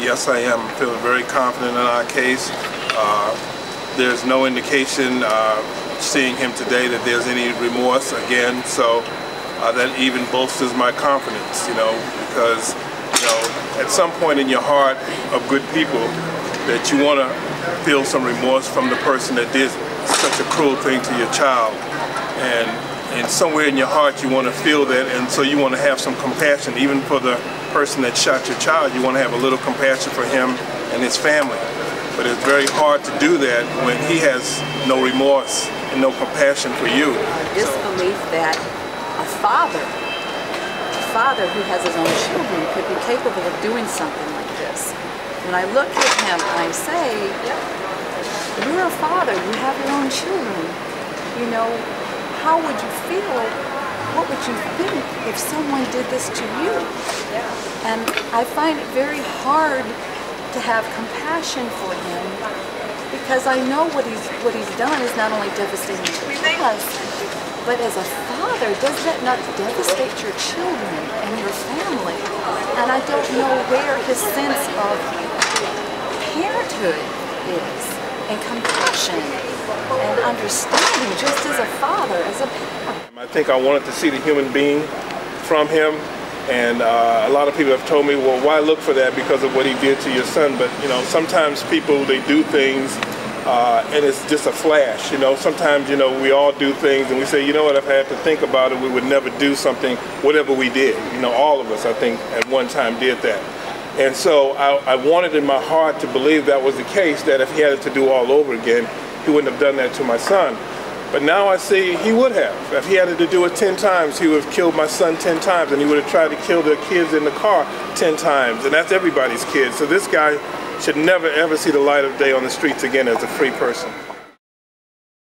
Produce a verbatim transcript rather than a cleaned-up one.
yes, I am feeling very confident in our case. Uh, there's no indication, uh, seeing him today, that there's any remorse again. So uh, that even bolsters my confidence, you know, because you know, at some point in your heart of good people, that you want to feel some remorse from the person that did such a cruel thing to your child. And, and somewhere in your heart you want to feel that, and so you want to have some compassion, even for the person that shot your child. You want to have a little compassion for him and his family. But it's very hard to do that when he has no remorse and no compassion for you. This belief that a father, a father who has his own children, could be capable of doing something like this. When I look at him and I say, you're a father, you have your own children, you know, how would you feel, what would you think if someone did this to you? And I find it very hard to have compassion for him, because I know what he's, what he's done is not only devastating to us, but as a father, does that not devastate your children and your family? And I don't know where his sense of parenthood is, and compassion, and understanding, just as a father, as a parent. I think I wanted to see the human being from him. And uh, a lot of people have told me, well, why look for that because of what he did to your son? But, you know, sometimes people, they do things uh, and it's just a flash, you know. Sometimes, you know, we all do things and we say, you know what, if I had to think about it, we would never do something, whatever we did. You know, all of us, I think, at one time did that. And so I, I wanted in my heart to believe that was the case, that if he had it to do all over again, he wouldn't have done that to my son. But now I see he would have. If he had to do it ten times, he would have killed my son ten times, and he would have tried to kill the kids in the car ten times, and that's everybody's kids. So this guy should never, ever see the light of day on the streets again as a free person.